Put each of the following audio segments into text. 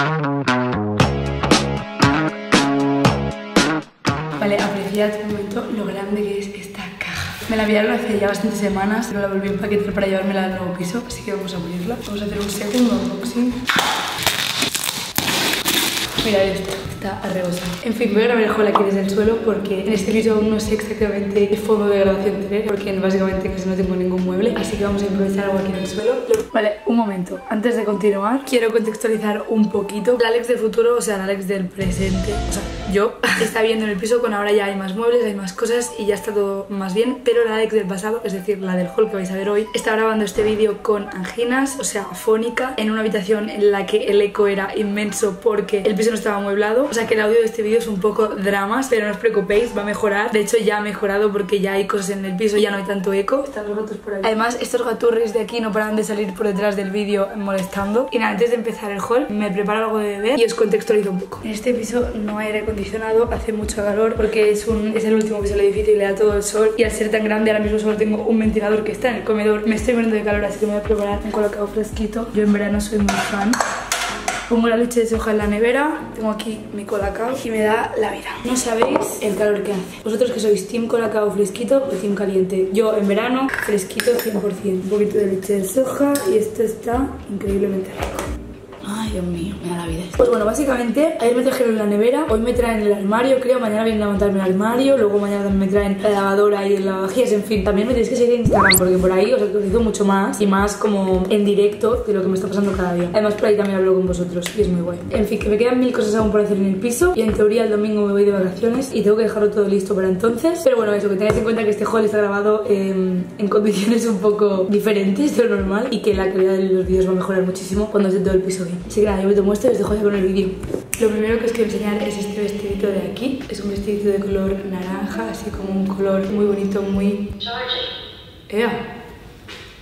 Vale, apreciad este momento lo grande que es esta caja. Me la enviaron hace ya bastantes semanas, pero la volví a empaquetar para llevármela al nuevo piso, así que vamos a abrirla. Vamos a hacer un set, un unboxing. Mirad esto, está a rebosar. En fin, voy a grabar el haul aquí desde el suelo porque en este piso aún no sé exactamente qué fondo de grabación tener, porque básicamente casi no tengo ningún mueble, así que vamos a improvisar algo aquí en el suelo. Vale, un momento. Antes de continuar, quiero contextualizar un poquito. La Alex del futuro, o sea, la Alex del presente, o sea, yo, está viviendo en el piso con ahora ya hay más muebles, hay más cosas y ya está todo más bien, pero la Alex del pasado, es decir, la del haul que vais a ver hoy, está grabando este vídeo con anginas, o sea, afónica, en una habitación en la que el eco era inmenso porque el piso no estaba amueblado, o sea que el audio de este vídeo es un poco dramas, pero no os preocupéis, va a mejorar. De hecho ya ha mejorado porque ya hay cosas en el piso, ya no hay tanto eco. Están los gatos por ahí. Además estos gaturris de aquí no paran de salir por detrás del vídeo molestando. Y nada, antes de empezar el haul me preparo algo de beber y os contextualizo un poco. En este piso no hay aire acondicionado, hace mucho calor porque es el último piso del edificio y le da todo el sol. Y al ser tan grande ahora mismo solo tengo un ventilador que está en el comedor. Me estoy muriendo de calor, así que me voy a preparar un colacao fresquito. Yo en verano soy muy fan. Pongo la leche de soja en la nevera, tengo aquí mi colacao y me da la vida. No sabéis el calor que hace. Vosotros que sois team colacao fresquito o team caliente. Yo en verano fresquito 100%. Un poquito de leche de soja y esto está increíblemente rico. Ay, Dios mío, me da la vida esto. Pues bueno, básicamente, ayer me trajeron la nevera, hoy me traen el armario, creo, mañana vienen a montarme el armario, luego mañana también me traen la lavadora y el lavavajillas, en fin. También me tenéis que seguir en Instagram porque por ahí os actualizo mucho más y más como en directo de lo que me está pasando cada día. Además por ahí también hablo con vosotros y es muy guay. En fin, que me quedan mil cosas aún por hacer en el piso y en teoría el domingo me voy de vacaciones y tengo que dejarlo todo listo para entonces. Pero bueno, eso, que tengáis en cuenta que este haul está grabado en condiciones un poco diferentes de lo normal y que la calidad de los vídeos va a mejorar muchísimo cuando esté todo el piso bien. Así que nada, yo me tomo esto y os dejo ya con el vídeo. Lo primero que os quiero enseñar es este vestidito de aquí. Es un vestidito de color naranja, así como un color muy bonito, muy... ¡Ea!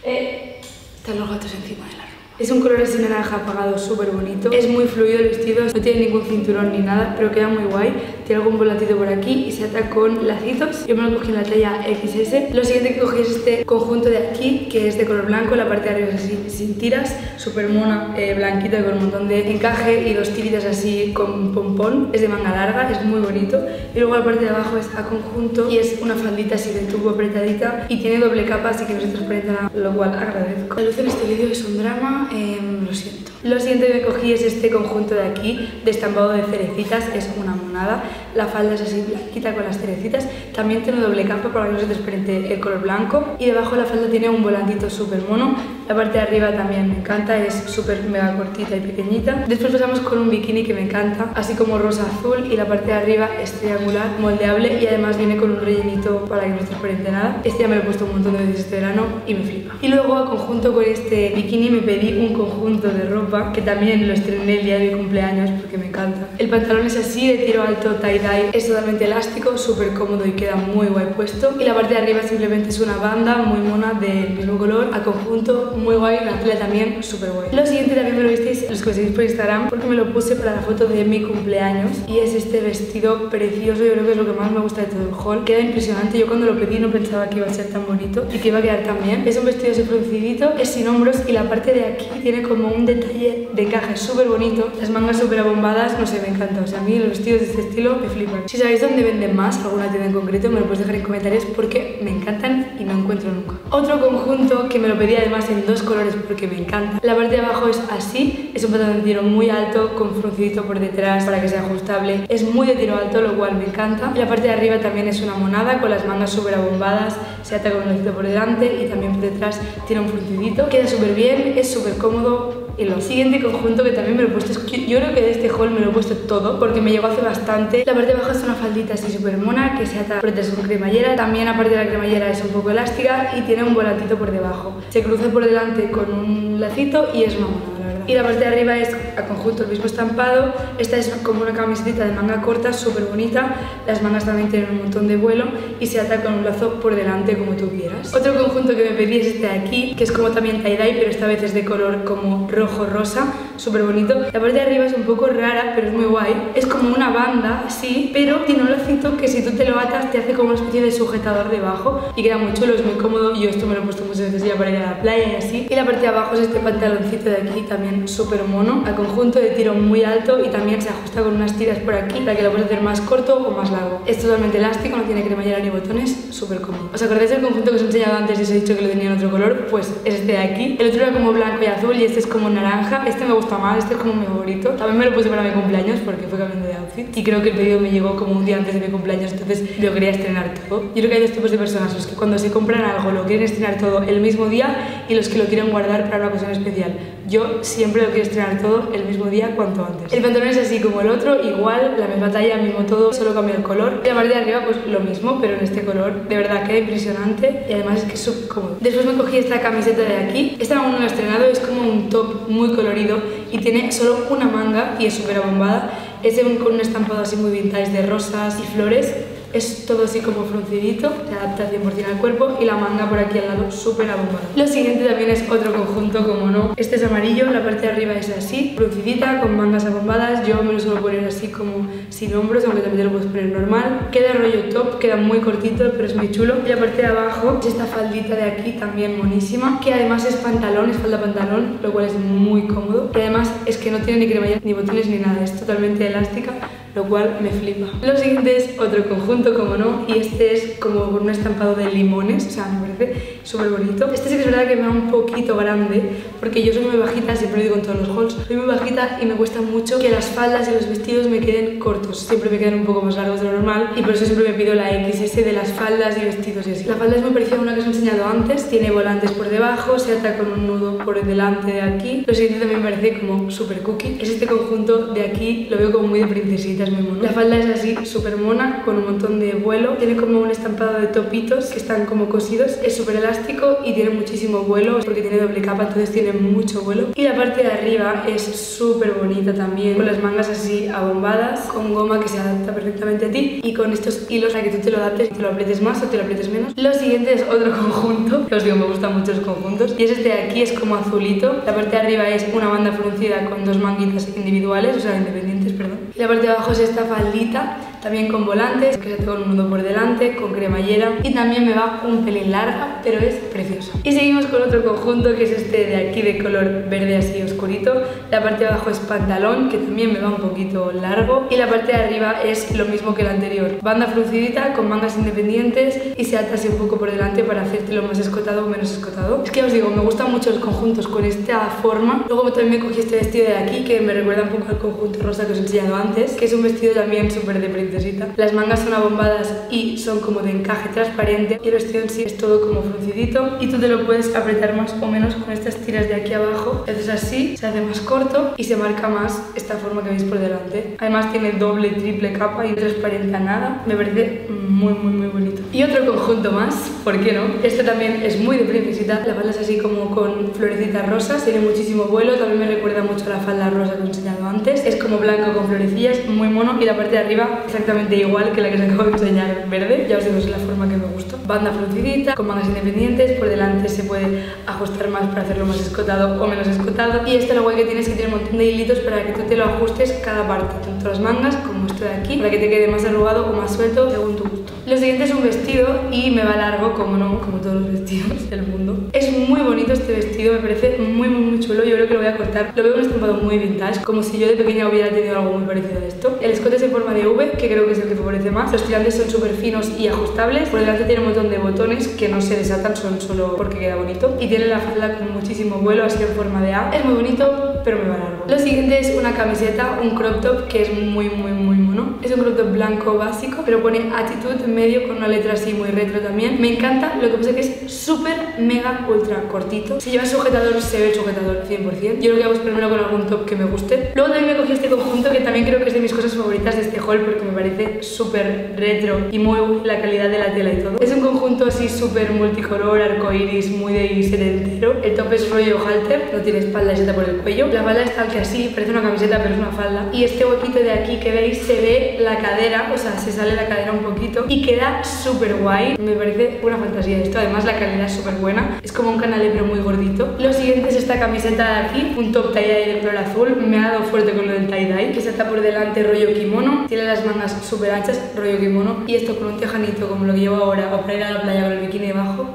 Están los gatos encima de la ropa. Es un color así naranja apagado, súper bonito. Es muy fluido el vestido, no tiene ningún cinturón ni nada, pero queda muy guay. Tiene algún volantito por aquí y se ata con lacitos. Yo me lo cogí en la talla XS. Lo siguiente que cogí es este conjunto de aquí, que es de color blanco. La parte de arriba es así, sin tiras, súper mona, blanquita, con un montón de encaje y dos tiritas así con pompón. Es de manga larga, es muy bonito. Y luego la parte de abajo está conjunto y es una faldita así de tubo apretadita y tiene doble capa, así que no se transparenta nada, lo cual agradezco. La luz en este vídeo es un drama. Lo siento. Lo siguiente que me cogí es este conjunto de aquí, de estampado de cerecitas, es una monada. La falda es así blanquita con las cerecitas, también tiene doble capa para que no se desprende el color blanco. Y debajo de la falda tiene un volantito súper mono. La parte de arriba también me encanta, es súper mega cortita y pequeñita. Después pasamos con un bikini que me encanta, así como rosa azul, y la parte de arriba es triangular, moldeable y además viene con un rellenito para que no se transparente nada. Este ya me lo he puesto un montón de veces este verano y me flipa. Y luego, conjunto con este bikini, me pedí un conjunto de ropa que también lo estrené el día de mi cumpleaños porque me encanta. El pantalón es así, de tiro alto tie-dye, es totalmente elástico, súper cómodo y queda muy guay puesto. Y la parte de arriba simplemente es una banda muy mona del mismo color, a conjunto. Muy guay, la tela también, súper guay. Lo siguiente también me lo visteis los que me seguís por Instagram porque me lo puse para la foto de mi cumpleaños y es este vestido precioso, yo creo que es lo que más me gusta de todo el haul. Queda impresionante, yo cuando lo pedí no pensaba que iba a ser tan bonito y que iba a quedar tan bien. Es un vestido así producidito, es sin hombros y la parte de aquí tiene como un detalle de encaje súper bonito. Las mangas súper abombadas, no sé, me encanta, o sea, a mí los vestidos de este estilo me flipan. Si sabéis dónde venden más, alguna tienda en concreto, me lo podéis dejar en comentarios porque me encantan y no encuentro nunca. Otro conjunto que me lo pedí además en dos colores porque me encanta. La parte de abajo es así, es un pantalón de tiro muy alto con fruncidito por detrás para que sea ajustable, es muy de tiro alto, lo cual me encanta. La parte de arriba también es una monada con las mangas súper abombadas, se ata con un lacito por delante y también por detrás tiene un fruncidito, queda súper bien, es súper cómodo. Y lo siguiente conjunto que también me lo he puesto, yo creo que de este haul me lo he puesto todo porque me llegó hace bastante. La parte de abajo es una faldita así súper mona que se ata por detrás con cremallera. También aparte de la cremallera es un poco elástica y tiene un volantito por debajo. Se cruza por delante con un lacito y es una monada, la verdad. Y la parte de arriba es a conjunto el mismo estampado. Esta es como una camiseta de manga corta, súper bonita. Las mangas también tienen un montón de vuelo y se ata con un lazo por delante como tú quieras. Otro conjunto que me pedí es este de aquí, que es como también tie-dye, pero esta vez es de color como rojo rosa, súper bonito. La parte de arriba es un poco rara, pero es muy guay. Es como una banda, sí, pero tiene un lacito que si tú te lo atas te hace como una especie de sujetador debajo y queda muy chulo, es muy cómodo. Yo esto me lo he puesto muchas veces ya para ir a la playa y así. Y la parte de abajo es este pantaloncito de aquí, también súper mono, al conjunto de tiro muy alto y también se ajusta con unas tiras por aquí para que lo puedas hacer más corto o más largo. Es totalmente elástico, no tiene cremallera ni botones, súper cómodo. ¿Os acordáis del conjunto que os he enseñado antes y os he dicho que lo tenía en otro color? Pues es este de aquí. El otro era como blanco y azul y este es como naranja. Este me gusta más, este es como mi favorito. También me lo puse para mi cumpleaños porque fue cambiando de outfit y creo que el pedido me llegó como un día antes de mi cumpleaños, entonces lo quería estrenar todo. Yo creo que hay dos tipos de personas, los que cuando se compran algo lo quieren estrenar todo el mismo día y los que lo quieren guardar para una ocasión especial. Yo siempre lo quiero estrenar todo el mismo día cuanto antes. El pantalón es así como el otro, igual, la misma talla, mismo todo, solo cambia el color. Y la parte de arriba pues lo mismo, pero en este color. De verdad queda impresionante y además es que es súper cómodo. Después me cogí esta camiseta de aquí. Esta aún no la he estrenado, es como un top muy colorido y tiene solo una manga y es súper abombada. Es con un estampado así muy vintage de rosas y flores. Es todo así como fruncidito, se adapta 100% al cuerpo y la manga por aquí al lado súper abombada. Lo siguiente también es otro conjunto, como no. Este es amarillo, la parte de arriba es así, fruncidita, con mangas abombadas. Yo me lo suelo poner así como sin hombros, aunque también te lo puedes poner normal. Queda rollo top, queda muy cortito, pero es muy chulo. Y la parte de abajo es esta faldita de aquí, también monísima, que además es pantalón, es falda pantalón, lo cual es muy cómodo. Y además es que no tiene ni cremallera, ni botones, ni nada, es totalmente elástica, lo cual me flipa. Lo siguiente es otro conjunto, como no, y este es como con un estampado de limones, o sea, me parece súper bonito. Este sí que es verdad que me da un poquito grande, porque yo soy muy bajita, siempre lo digo en todos los hauls, soy muy bajita y me cuesta mucho que las faldas y los vestidos me queden cortos, siempre me quedan un poco más largos de lo normal, y por eso siempre me pido la XS de las faldas y vestidos y así. La falda es muy parecida a una que os he enseñado antes, tiene volantes por debajo, se ata con un nudo por delante de aquí. Lo siguiente también me parece como súper cookie, es este conjunto de aquí, lo veo como muy de princesita. La falda es así, súper mona, con un montón de vuelo. Tiene como un estampado de topitos que están como cosidos. Es súper elástico y tiene muchísimo vuelo porque tiene doble capa, entonces tiene mucho vuelo. Y la parte de arriba es súper bonita también, con las mangas así abombadas, con goma que se adapta perfectamente a ti y con estos hilos para que tú te lo adaptes y te lo aprietes más o te lo aprietes menos. Lo siguiente es otro conjunto, que os digo, me gustan mucho los conjuntos. Y es este de aquí, es como azulito. La parte de arriba es una banda fruncida con dos manguitas individuales, o sea, independientes, perdón. Y la parte de abajo es esta faldita, también con volantes, que se hace con un nudo por delante, con cremallera y también me va un pelín larga, pero es preciosa. Y seguimos con otro conjunto que es este de aquí de color verde así oscurito. La parte de abajo es pantalón, que también me va un poquito largo y la parte de arriba es lo mismo que la anterior. Banda fruncidita con mangas independientes y se ata así un poco por delante para hacértelo más escotado o menos escotado. Es que os digo, me gustan mucho los conjuntos con esta forma. Luego también me cogí este vestido de aquí que me recuerda un poco al conjunto rosa que os he enseñado antes, que es un vestido también súper de princesita. Las mangas son abombadas y son como de encaje transparente y el vestido en sí es todo como fruncidito y tú te lo puedes apretar más o menos con estas tiras de aquí abajo. Entonces así se hace más corto y se marca más esta forma que veis por delante. Además tiene doble, triple capa y no transparenta nada. Me parece muy bonito. Y otro conjunto más, ¿por qué no? Este también es muy de princesita. La falda es así como con florecitas rosas, tiene muchísimo vuelo, también me recuerda mucho a la falda rosa que os he enseñado antes. Es como blanco con florecillas, muy mono y la parte de arriba exactamente igual que la que os acabo de enseñar en verde. Ya os digo, es la forma que me gusta. Banda fruncidita, con mangas independientes, por delante se puede ajustar más para hacerlo más escotado o menos escotado. Y esto lo guay que tiene es que tiene un montón de hilitos para que tú te lo ajustes cada parte, tanto las mangas como esto de aquí, para que te quede más arrugado o más suelto según tu gusto. Lo siguiente es un vestido y me va largo, como no, como todos los vestidos del mundo. Es muy bonito este vestido, me parece muy chulo. Yo creo que lo voy a cortar. Lo veo un estampado muy vintage, como si yo de pequeña hubiera tenido algo muy parecido a esto. El escote es en forma de V, que creo que es el que favorece más. Los tirantes son súper finos y ajustables. Por delante tiene un montón de botones que no se desatan, son solo porque queda bonito. Y tiene la falda con muchísimo vuelo, así en forma de A. Es muy bonito, pero me va largo. Lo siguiente es una camiseta, un crop top que es muy mono. Es un crop top blanco básico, pero pone actitud en medio con una letra así muy retro también. Me encanta, lo que pasa que es súper, mega, ultra cortito. Si llevas sujetador, se ve el sujetador 100%. Yo lo que hago es primero con algún top que me guste. Luego también me cogí este conjunto que también creo que es de mis cosas favoritas de este haul porque me parece súper retro y muy la calidad de la tela y todo. Es un conjunto así súper multicolor, arcoiris, muy de setentero. El top es rollo halter, no tiene espalda y seta por el cuello. La falda está al hace así, parece una camiseta pero es una falda. Y este huequito de aquí que veis se ve la cadera, o sea, se sale la cadera un poquito y queda súper guay. Me parece una fantasía esto, además la calidad es súper buena. Es como un canalé pero muy gordito. Lo siguiente es esta camiseta de aquí, un top tie-dye de flor azul. Me ha dado fuerte con lo del tie-dye, que se ata por delante rollo kimono. Tiene las mangas súper anchas, rollo kimono. Y esto con un tejanito como lo que llevo ahora, o para ir a la playa con el bikini debajo.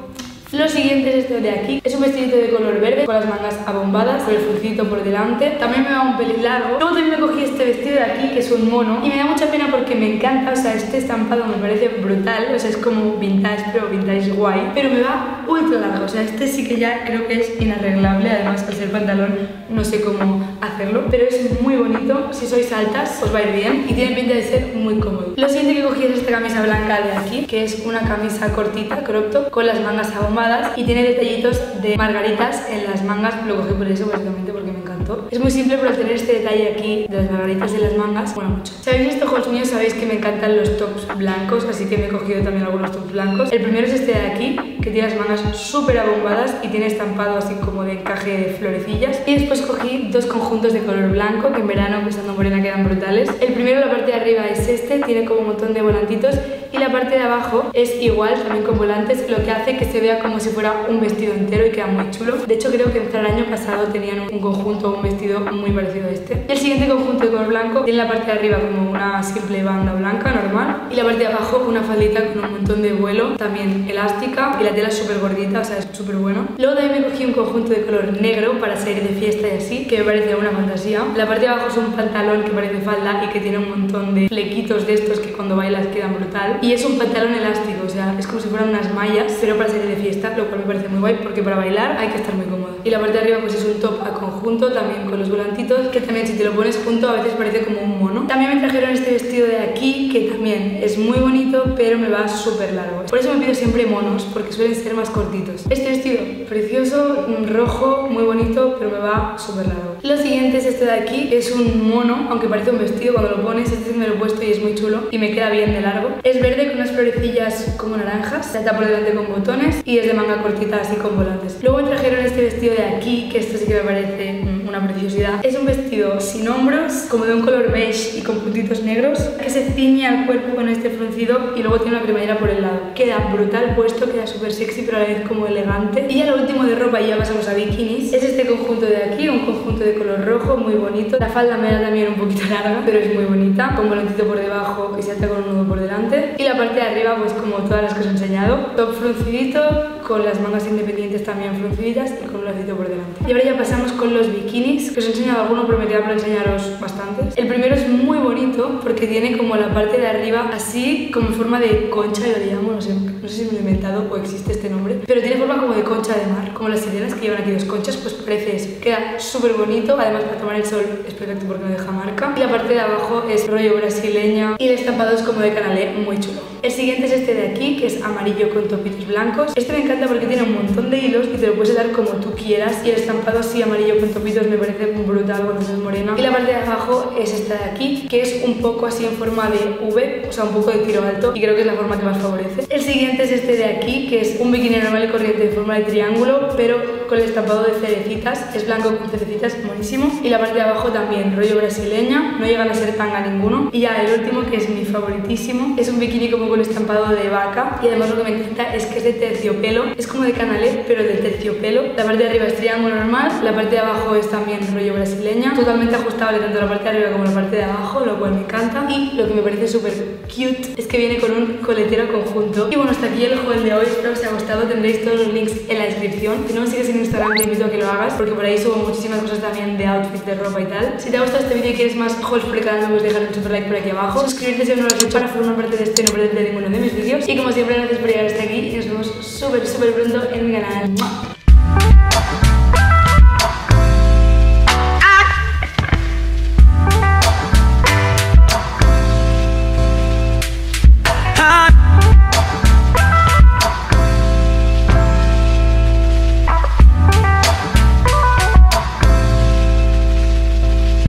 Lo siguiente es este de aquí, es un vestidito de color verde con las mangas abombadas, con el furcito por delante, también me va un pelín largo. Luego también me cogí este vestido de aquí que es un mono y me da mucha pena porque me encanta, o sea, este estampado me parece brutal, o sea, es como vintage pero vintage guay, pero me va ultra largo, o sea, este sí que ya creo que es inarreglable, además al ser pantalón no sé cómo hacerlo, pero es muy bonito, si sois altas os va a ir bien y tiene pinta de ser muy cómodo. Lo siguiente que cogí es esta camisa blanca de aquí, que es una camisa cortita, crop top, con las mangas abombadas y tiene detallitos de margaritas en las mangas, lo cogí por eso básicamente porque me encantó. Es muy simple, pero tener este detalle aquí de las margaritas en las mangas mola mucho. Si habéis visto hauls míos sabéis que me encantan los tops blancos, así que me he cogido también algunos tops blancos. El primero es este de aquí, que tiene las mangas súper abombadas y tiene estampado así como de encaje de florecillas. Y después cogí dos conjuntos de color blanco, que en verano estando morena quedan brutales. El primero, la parte de arriba es este, tiene como un montón de volantitos. Y la parte de abajo es igual, también con volantes, lo que hace que se vea como si fuera un vestido entero y queda muy chulo. De hecho creo que el año pasado tenían un conjunto o un vestido muy parecido a este. El siguiente conjunto de color blanco tiene la parte de arriba como una simple banda blanca normal y la parte de abajo una faldita con un montón de vuelo, también elástica, y la tela es súper gordita, o sea es súper bueno. Luego también me cogí un conjunto de color negro para salir de fiesta y así, que me parece una fantasía. La parte de abajo es un pantalón que parece falda y que tiene un montón de flequitos de estos que cuando bailas quedan brutal. Y es un pantalón elástico, o sea, es como si fueran unas mallas, pero para salir de fiesta, lo cual me parece muy guay porque para bailar hay que estar muy cómoda. Y la parte de arriba pues es un top a conjunto, también con los volantitos, que también si te lo pones junto a veces parece como un mono. También me trajeron este vestido de aquí, que también es muy bonito, pero me va súper largo. Por eso me pido siempre monos, porque suelen ser más cortitos. Este vestido, precioso, rojo, muy bonito, pero me va súper largo. Lo siguiente es este de aquí, que es un mono, aunque parece un vestido cuando lo pones, este me lo he puesto y es muy chulo y me queda bien de largo. Es verde con unas florecillas como naranjas, se ata por delante con botones y es de manga cortita así con volantes. Luego me trajeron este vestido de aquí, que esto sí que me parece una preciosidad. Es un vestido sin hombros, como de un color beige y con puntitos negros, que se ciñe al cuerpo con este fruncido y luego tiene una cremallera por el lado. Queda brutal puesto, queda súper sexy pero a la vez como elegante. Y ya lo último de ropa, y ya pasamos a bikinis, es este conjunto de aquí, un conjunto de color rojo muy bonito. La falda me da también un poquito larga, pero es muy bonita, con volantito por debajo y se ata con un nudo por delante. Y la parte de arriba pues como todas las que os he enseñado, top fruncidito, con las mangas independientes también frunciditas y con un lacito por delante. Y ahora ya pasamos con los bikinis, que os he enseñado alguno, prometía para enseñaros bastantes. El primero es muy bonito porque tiene como la parte de arriba así como en forma de concha, yo le llamo, no sé si me lo he inventado o existe este nombre, pero tiene forma como de concha de mar, como las sirenas que llevan aquí dos conchas, pues parece eso. Queda súper bonito, además para tomar el sol es perfecto porque no deja marca. Y la parte de abajo es rollo brasileña y el estampado es como de canalé, muy chulo. El siguiente es este de aquí, que es amarillo con topitos blancos. Este me encanta porque tiene un montón de hilos y te lo puedes dar como tú quieras, y el estampado así amarillo con topitos me parece brutal cuando es morena. Y la parte de abajo es esta de aquí, que es un poco así en forma de V, o sea, un poco de tiro alto, y creo que es la forma que más favorece. El siguiente es este de aquí, que es un bikini normal y corriente en forma de triángulo, pero con el estampado de cerecitas, es blanco con cerecitas, buenísimo. Y la parte de abajo también, rollo brasileña, no llegan a ser tanga ninguno. Y ya el último, que es mi favoritísimo, es un bikini como con estampado de vaca, y además lo que me encanta es que es de terciopelo, es como de canalé, pero de terciopelo. La parte de arriba es triángulo normal, la parte de abajo es también rollo brasileña, totalmente ajustable tanto la parte de arriba como la parte de abajo, lo cual me encanta. Y lo que me parece súper cute es que viene con un coletero conjunto. Y bueno, hasta aquí el haul de hoy, espero que os haya gustado, tendréis todos los links en la descripción. Si no me sigues en Instagram te invito a que lo hagas, porque por ahí subo muchísimas cosas también de outfits, de ropa y tal. Si te ha gustado este vídeo y quieres más hauls por el canal, me puedes dejar un super like por aquí abajo, suscribirte si no lo has hecho para formar parte de este y no perderte ninguno de mis vídeos. Y como siempre, gracias por llegar hasta aquí y nos vemos súper pronto en mi canal. ¡Mua!